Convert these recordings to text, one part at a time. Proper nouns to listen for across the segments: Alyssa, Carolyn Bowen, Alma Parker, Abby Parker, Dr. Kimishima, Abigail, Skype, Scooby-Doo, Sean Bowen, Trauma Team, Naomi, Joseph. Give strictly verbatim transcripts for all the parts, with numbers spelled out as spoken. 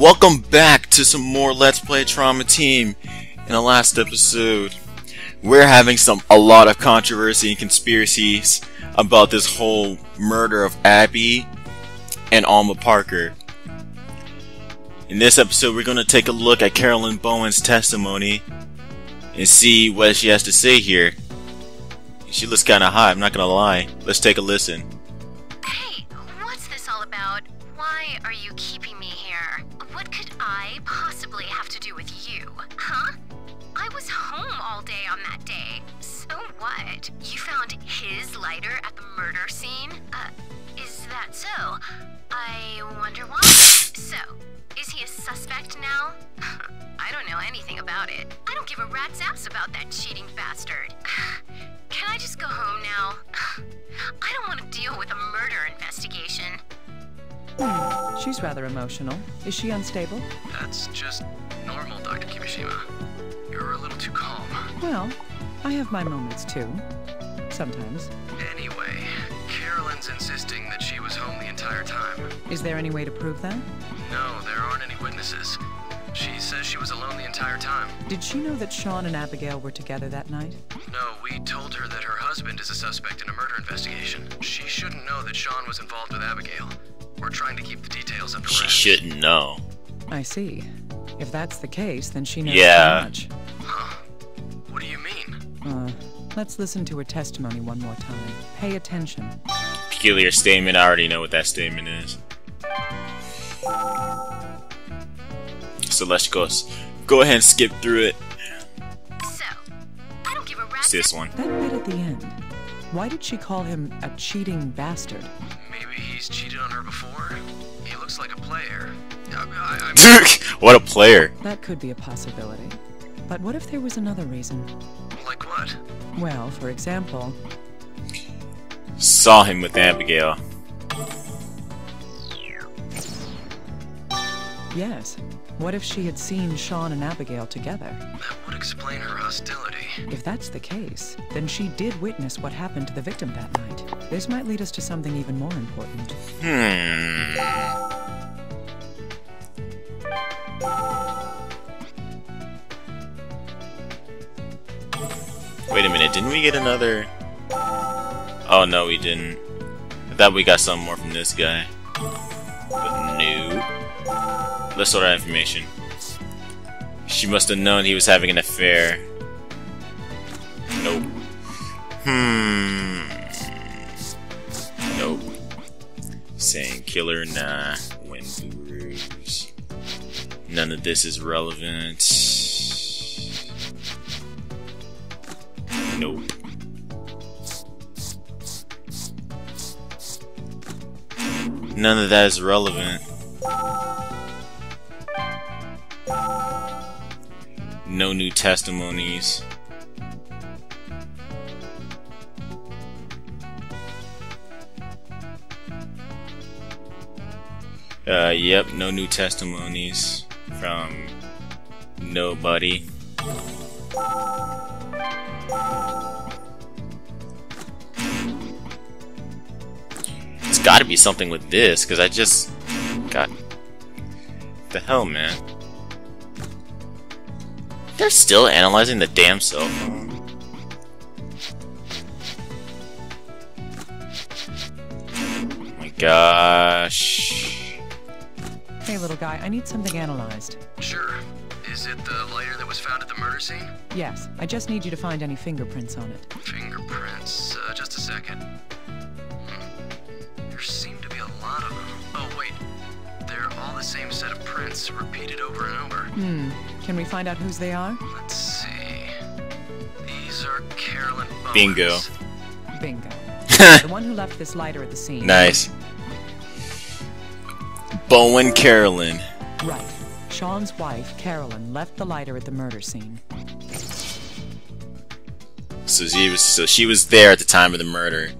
Welcome back to some more Let's Play Trauma Team. In the last episode, we're having some a lot of controversy and conspiracies about this whole murder of Abby and Alma Parker. In this episode, we're going to take a look at Carolyn Bowen's testimony and see what she has to say here. She looks kind of hot, I'm not going to lie. Let's take a listen. Hey, what's this all about? Why are you keeping me here? What could I possibly have to do with you, huh? I was home all day on that day. So what? You found his lighter at the murder scene? Uh, is that so? I wonder why. So, is he a suspect now? I don't know anything about it. I don't give a rat's ass about that cheating bastard. Can I just go home now? I don't want to deal with a murder investigation. Mm, she's rather emotional. Is she unstable? That's just normal, Doctor Kimishima. You're a little too calm. Well, I have my moments too. Sometimes. Anyway, Carolyn's insisting that she was home the entire time. Is there any way to prove that? No, there aren't any witnesses. She says she was alone the entire time. Did she know that Sean and Abigail were together that night? No, we told her that her husband is a suspect in a murder investigation. She shouldn't know that Sean was involved with Abigail. We're trying to keep the details under wraps. She shouldn't know. I see. If that's the case, then she knows yeah. too much. Huh. What do you mean? Uh, let's listen to her testimony one more time. Pay attention. Peculiar statement. I already know what that statement is. So let's go, go ahead and skip through it. So, I don't give a rat's. See this one. That bit at the end. Why did she call him a cheating bastard? Maybe he's cheated on her before. He looks like a player. I, I, I... What a player. That could be a possibility. But what if there was another reason? Like what? Well, for example... Saw him with Abigail. Yes. What if she had seen Sean and Abigail together? That would explain her hostility. If that's the case, then she did witness what happened to the victim that night. This might lead us to something even more important. Hmm. Wait a minute, didn't we get another... Oh no, we didn't. I thought we got something more from this guy. But no. Let's sort out information. She must have known he was having an affair. Nope. Hmm. Nope. Saying killer, nah. Win bruise. None of this is relevant. Nope. None of that is relevant. No new testimonies. Uh, yep, no new testimonies from nobody. It's gotta be something with this, because I just got... What the hell, man? They're still analyzing the damn cell phone. Oh my gosh. Hey little guy, I need something analyzed. Sure. Is it the lighter that was found at the murder scene? Yes. I just need you to find any fingerprints on it. Fingerprints? Uh, just a second. Hmm. There seem to be a lot of them. Oh wait. They're all the same set of prints, repeated over and over. Hmm. Can we find out whose they are? Let's see. These are Carolyn Bowen's. Bingo. Bingo. The one who left this lighter at the scene. Nice. Bowen Carolyn. Right. Sean's wife, Carolyn, left the lighter at the murder scene. So she was, so she was there at the time of the murder.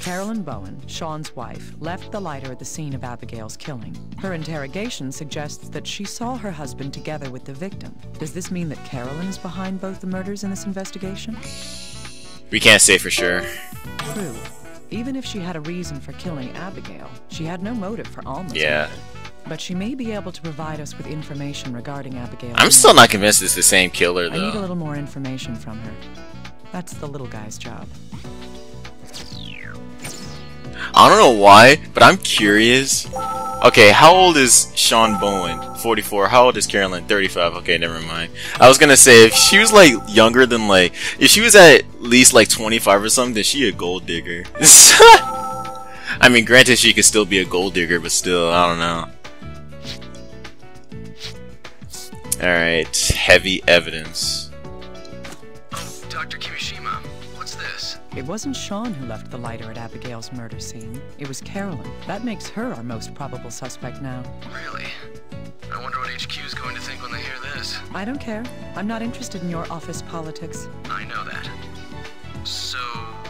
Carolyn Bowen, Sean's wife, left the lighter at the scene of Abigail's killing. Her interrogation suggests that she saw her husband together with the victim. Does this mean that Carolyn is behind both the murders in this investigation? We can't say for sure. True. Even if she had a reason for killing Abigail, she had no motive for Alma's yeah. murder. But she may be able to provide us with information regarding Abigail. I'm still not convinced it's the same killer, though. I need a little more information from her. That's the little guy's job. I don't know why, but I'm curious. Okay, how old is Sean Bowen? forty-four. How old is Carolyn? thirty-five. Okay, never mind. I was gonna say, if she was, like, younger than, like... If she was at least, like, twenty-five or something, then she a gold digger. I mean, granted, she could still be a gold digger, but still, I don't know. Alright, heavy evidence. Doctor Kimishima, what's this? It wasn't Sean who left the lighter at Abigail's murder scene. It was Carolyn. That makes her our most probable suspect now. Really? I wonder what H Q's going to think when they hear this. I don't care. I'm not interested in your office politics. I know that. So,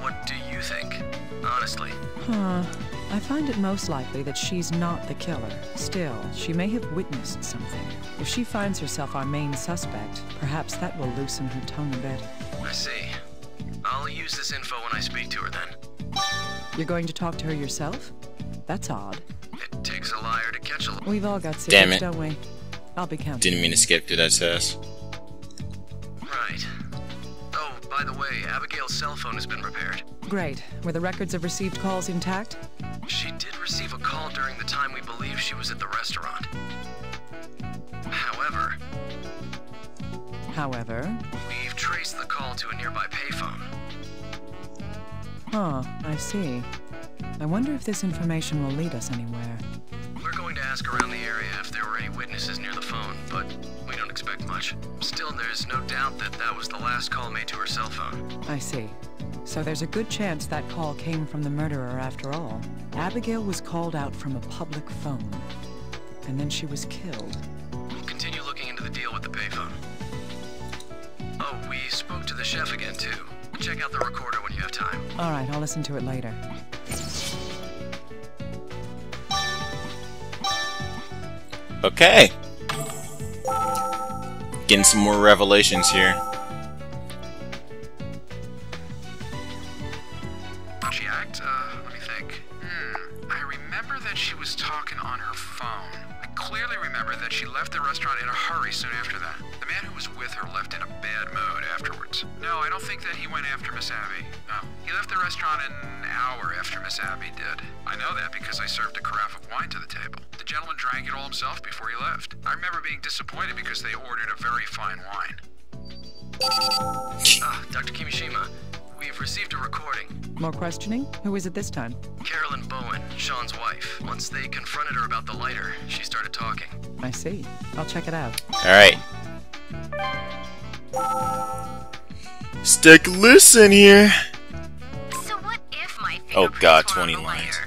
what do you think? Honestly. Huh. I find it most likely that she's not the killer. Still, she may have witnessed something. If she finds herself our main suspect, perhaps that will loosen her tongue a bit. I see. I'll use this info when I speak to her then. You're going to talk to her yourself? That's odd. It takes a liar to catch a liar. We've all got secrets, don't we? I'll be counting. Didn't mean to skip to that sass. Right. Oh, by the way, Abigail's cell phone has been repaired. Great. Were the records of received calls intact? She did receive a call during the time we believe she was at the restaurant. However... However? We've traced the call to a nearby payphone. Huh, I see. I wonder if this information will lead us anywhere. We're going to ask around the area if there were any witnesses near the phone, but we don't expect much. Still, there's no doubt that that was the last call made to her cell phone. I see. So there's a good chance that call came from the murderer after all. Abigail was called out from a public phone, and then she was killed. We'll continue looking into the deal with the payphone. Oh, we spoke to the chef again, too. Check out the recorder when you have time. All right, I'll listen to it later. Okay. Getting some more revelations here. Disappointed because they ordered a very fine wine. Ah, Doctor Kimishima, we've received a recording. More questioning? Who is it this time? Carolyn Bowen, Sean's wife. Once they confronted her about the lighter, she started talking. I see. I'll check it out. Alright. Stick listen here. So what if my oh god, twenty lines.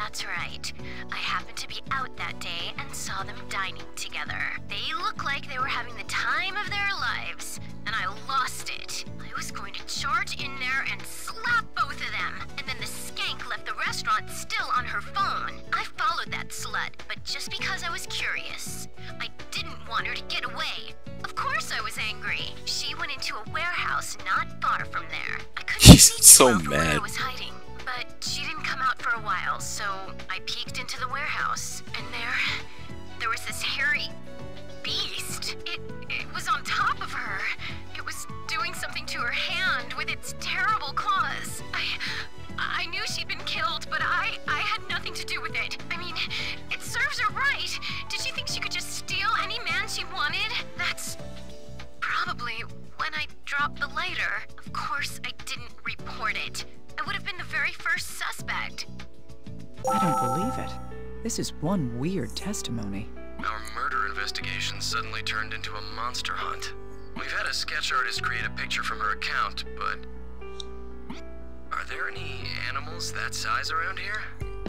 That's right. I happened to be out that day and saw them dining together. They looked like they were having the time of their lives, and I lost it. I was going to charge in there and slap both of them, and then the skank left the restaurant still on her phone. I followed that slut, but just because I was curious. I didn't want her to get away. Of course I was angry. She went into a warehouse not far from there. I couldn't She's see so mad. Where I was hiding. But she didn't come out for a while, so I peeked into the warehouse. And there, there was this hairy beast. It, it was on top of her. It was doing something to her hand with its terrible claws. I, I knew she'd been killed, but I, I had nothing to do with it. I mean, it serves her right. Did she think she could just steal any man she wanted? That's probably when I dropped the lighter. Of course, I didn't report it. I would have been the very first suspect. I don't believe it. This is one weird testimony. Our murder investigation suddenly turned into a monster hunt. We've had a sketch artist create a picture from her account, but... Are there any animals that size around here?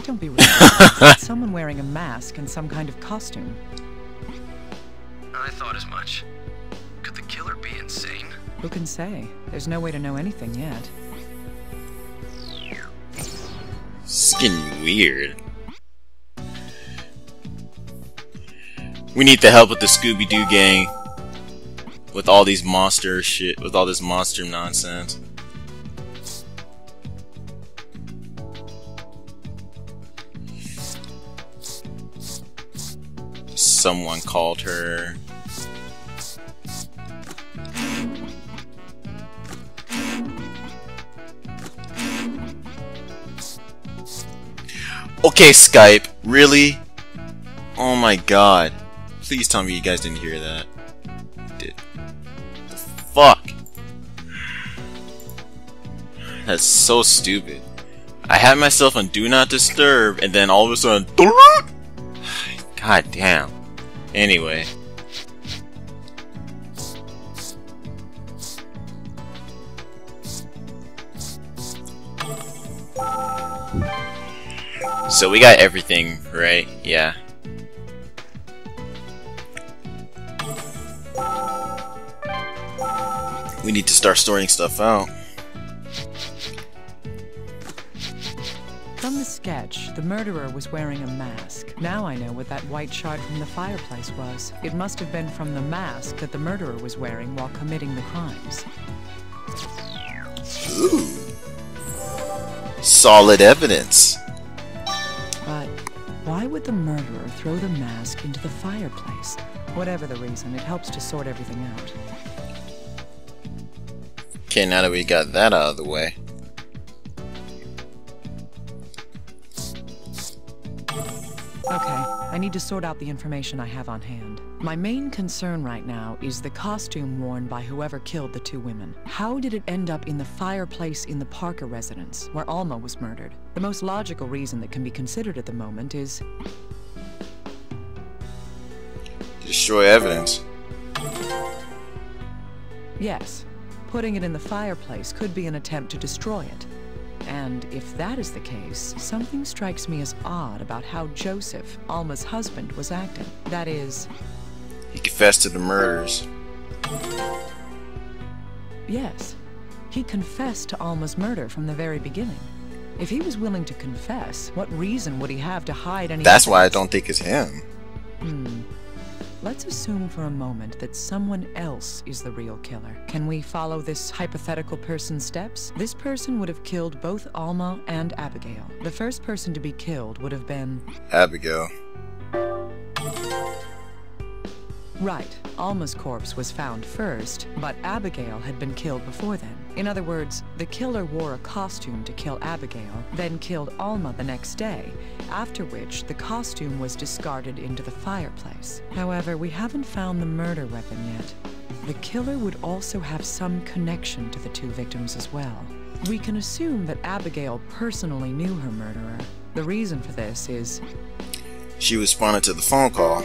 Don't be ridiculous. Someone wearing a mask and some kind of costume. I thought as much. Could the killer be insane? Who can say? There's no way to know anything yet. getting weird. We need the help with the Scooby-Doo gang. With all these monster shit, with all this monster nonsense. Someone called her. Okay, Skype, really? Oh my god. Please tell me you guys didn't hear that. Did. The fuck? That's so stupid. I had myself on Do Not Disturb, and then all of a sudden... God damn. Anyway. So we got everything, right? Yeah. We need to start sorting stuff out. From the sketch, the murderer was wearing a mask. Now I know what that white shard from the fireplace was. It must have been from the mask that the murderer was wearing while committing the crimes. Ooh. Solid evidence. But why would the murderer throw the mask into the fireplace? Whatever the reason, it helps to sort everything out. Okay, now that we got that out of the way. Okay, I need to sort out the information I have on hand. My main concern right now is the costume worn by whoever killed the two women. How did it end up in the fireplace in the Parker residence, where Alma was murdered? The most logical reason that can be considered at the moment is... destroy evidence. Yes. Putting it in the fireplace could be an attempt to destroy it. And if that is the case, something strikes me as odd about how Joseph, Alma's husband, was acting. That is... he confessed to the murders. Yes. He confessed to Alma's murder from the very beginning. If he was willing to confess, what reason would he have to hide any... That's why I don't think it's him. Hmm. Let's assume for a moment that someone else is the real killer. Can we follow this hypothetical person's steps? This person would have killed both Alma and Abigail. The first person to be killed would have been... Abigail. Right. Alma's corpse was found first, but Abigail had been killed before then. In other words, the killer wore a costume to kill Abigail, then killed Alma the next day, after which the costume was discarded into the fireplace. However, we haven't found the murder weapon yet. The killer would also have some connection to the two victims as well. We can assume that Abigail personally knew her murderer. The reason for this is... she responded to the phone call.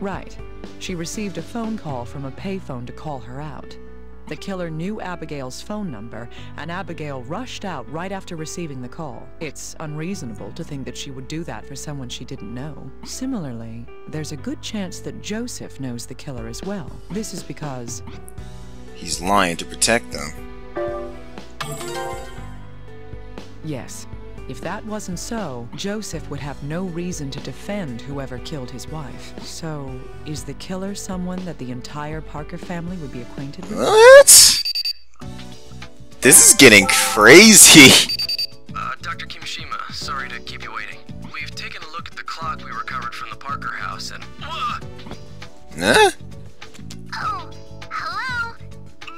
Right. She received a phone call from a payphone to call her out. The killer knew Abigail's phone number, and Abigail rushed out right after receiving the call. It's unreasonable to think that she would do that for someone she didn't know. Similarly, there's a good chance that Joseph knows the killer as well. This is because... he's lying to protect them. Yes. If that wasn't so, Joseph would have no reason to defend whoever killed his wife. So, is the killer someone that the entire Parker family would be acquainted with? What? This is getting crazy. Uh, Doctor Kimishima, sorry to keep you waiting. We've taken a look at the clock we recovered from the Parker house and... Huh? Oh, hello?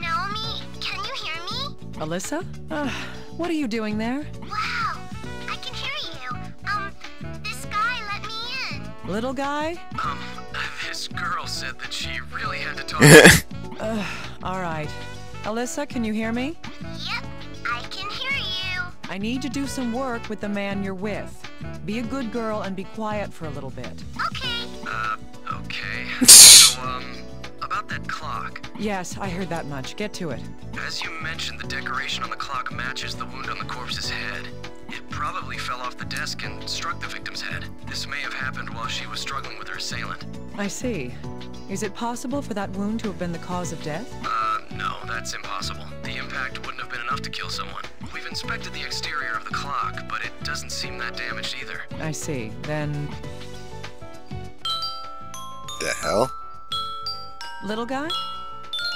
Naomi, can you hear me? Alyssa? Uh, what are you doing there? Little guy? Um, this girl said that she really had to talk to uh, alright. Alyssa, can you hear me? Yep, I can hear you. I need to do some work with the man you're with. Be a good girl and be quiet for a little bit. Okay. Uh, okay. So, um, about that clock. Yes, I heard that much. Get to it. As you mentioned, the decoration on the clock matches the wound on the corpse's head. It probably fell off the desk and struck the victim's head. This may have happened while she was struggling with her assailant. I see. Is it possible for that wound to have been the cause of death? Uh, no, that's impossible. The impact wouldn't have been enough to kill someone. We've inspected the exterior of the clock, but it doesn't seem that damaged either. I see. Then... The hell? Little guy?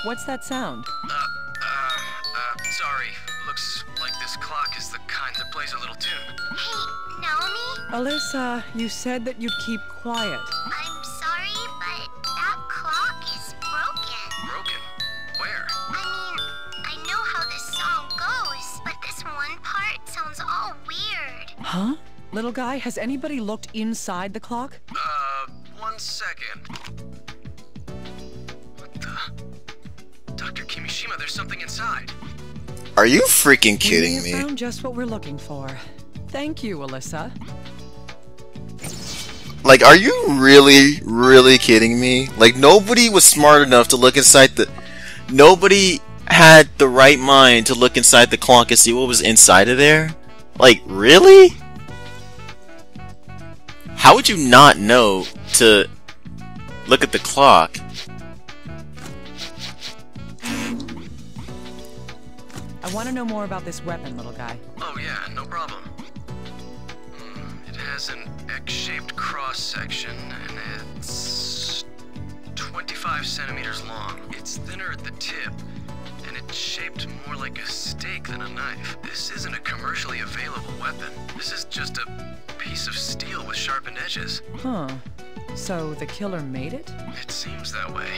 What's that sound? Uh, uh, uh, sorry. Looks like this clock is the kind that plays a little tune. Hey, Naomi? Alyssa, you said that you'd keep quiet. I'm sorry, but that clock is broken. Broken? Where? I mean, I know how this song goes, but this one part sounds all weird. Huh? Little guy, has anybody looked inside the clock? Uh, one second. What the? Doctor Kimishima, there's something inside. Are you freaking kidding me? We found just what we're looking for. Thank you, Alyssa. Like, are you really, really kidding me? Like, nobody was smart enough to look inside the... Nobody had the right mind to look inside the clock and see what was inside of there? Like, really? How would you not know to look at the clock? I want to know more about this weapon, little guy. Oh yeah, no problem. Mm, it has an X-shaped cross-section, and it's twenty-five centimeters long. It's thinner at the tip, and it's shaped more like a steak than a knife. This isn't a commercially available weapon. This is just a piece of steel with sharpened edges. Huh. So the killer made it? It seems that way.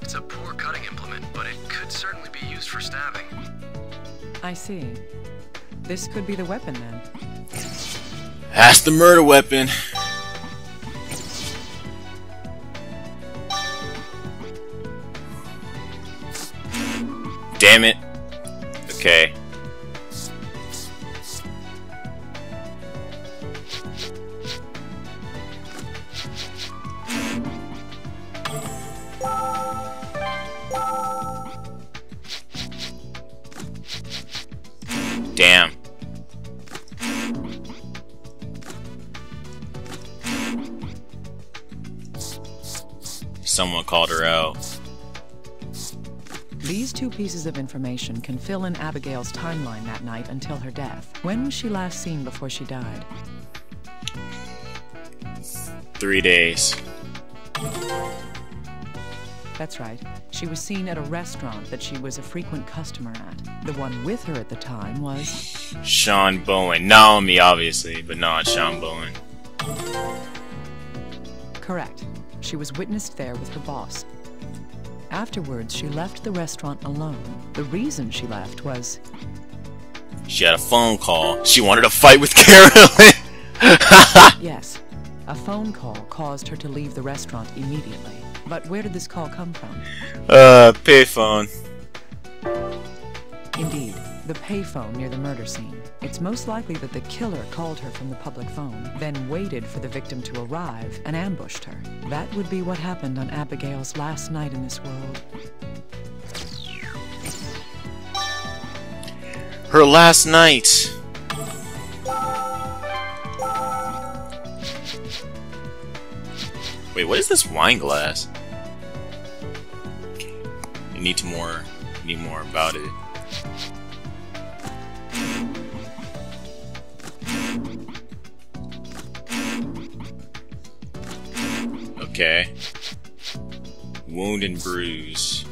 It's a poor cutting implement, but it could certainly be used for stabbing. I see. This could be the weapon, then. That's the murder weapon. Damn it. Okay. Damn. Someone called her out. These two pieces of information can fill in Abigail's timeline that night until her death. When was she last seen before she died? Three days. That's right. She was seen at a restaurant that she was a frequent customer at. The one with her at the time was... Sean Bowen. Naomi, obviously, but not Sean Bowen. Correct. She was witnessed there with her boss. Afterwards, she left the restaurant alone. The reason she left was... She had a phone call. She wanted to fight with Carolyn! Yes. A phone call caused her to leave the restaurant immediately. But where did this call come from? Uh, payphone. Indeed, the payphone near the murder scene. It's most likely that the killer called her from the public phone, then waited for the victim to arrive and ambushed her. That would be what happened on Abigail's last night in this world. Her last night. Wait, what is this wine glass? Need more, need more about it. Okay. Wound and bruise.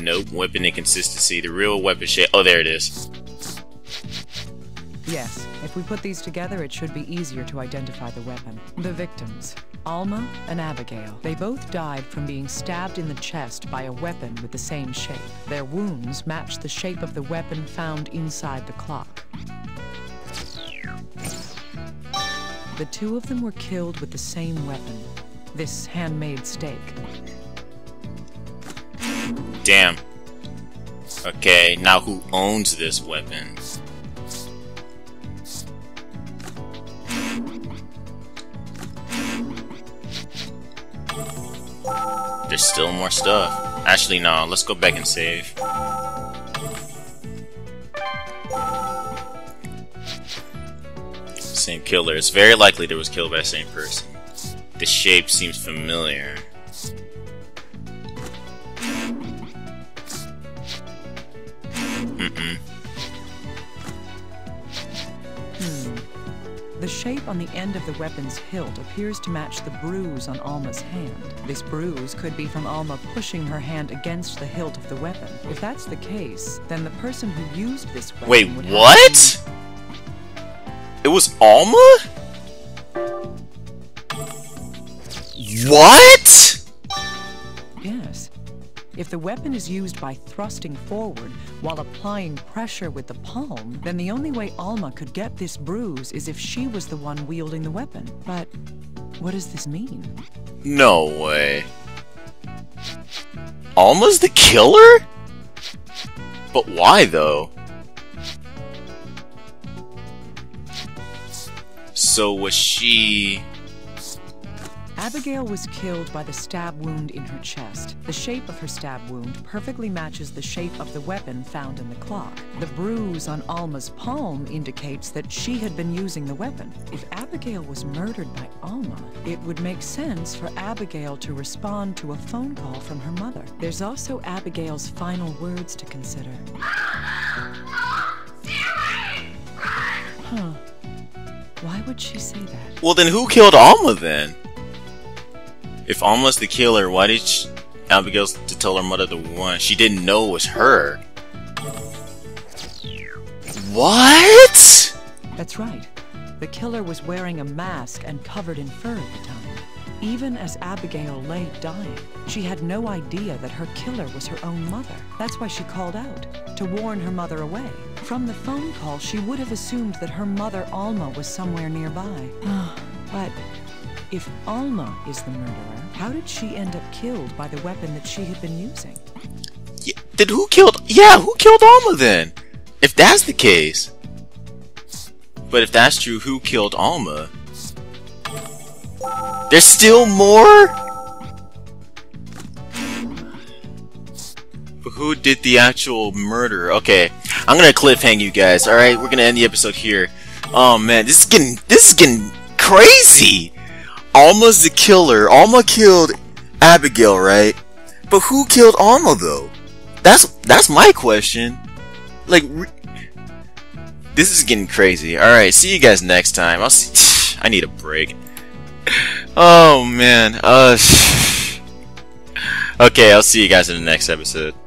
Nope. Weapon inconsistency. The real weapon shape. Oh, there it is. Yes. If we put these together, it should be easier to identify the weapon. The victims, Alma and Abigail, they both died from being stabbed in the chest by a weapon with the same shape. Their wounds matched the shape of the weapon found inside the clock. The two of them were killed with the same weapon, this handmade stake. Damn. Okay, now who owns this weapon? There's still more stuff. Actually, no. Let's go back and save. Same killer. It's very likely they was killed by the same person. The shape seems familiar. Hmm. The shape on the end of the weapon's hilt appears to match the bruise on Alma's hand. This bruise could be from Alma pushing her hand against the hilt of the weapon. If that's the case, then the person who used this weapon Wait, would what? It was Alma? What? Yes. If the weapon is used by thrusting forward while applying pressure with the palm, then the only way Alma could get this bruise is if she was the one wielding the weapon. But what does this mean? No way. Alma's the killer? But why though? So was she... Abigail was killed by the stab wound in her chest. The shape of her stab wound perfectly matches the shape of the weapon found in the clock. The bruise on Alma's palm indicates that she had been using the weapon. If Abigail was murdered by Alma, it would make sense for Abigail to respond to a phone call from her mother. There's also Abigail's final words to consider. Huh. Why would she say that? Well, then who killed Alma then? If Alma's the killer, why did she, Abigail to tell her mother the one? She didn't know it was her. What? That's right. The killer was wearing a mask and covered in fur at the time. Even as Abigail lay dying, she had no idea that her killer was her own mother. That's why she called out, to warn her mother away. From the phone call, she would have assumed that her mother, Alma, was somewhere nearby. But... if Alma is the murderer, how did she end up killed by the weapon that she had been using? Yeah, did who killed? Yeah, who killed Alma then? If that's the case. But if that's true, who killed Alma? There's still more? But who did the actual murder? Okay, I'm gonna cliffhang you guys, alright? We're gonna end the episode here. Oh man, this is getting, this is getting crazy! Alma's the killer. Alma killed Abigail, right? But who killed Alma though? That's that's my question. Like, re this is getting crazy. All right, see you guys next time. I'll see. I need a break. Oh man. Uh. Okay, I'll see you guys in the next episode.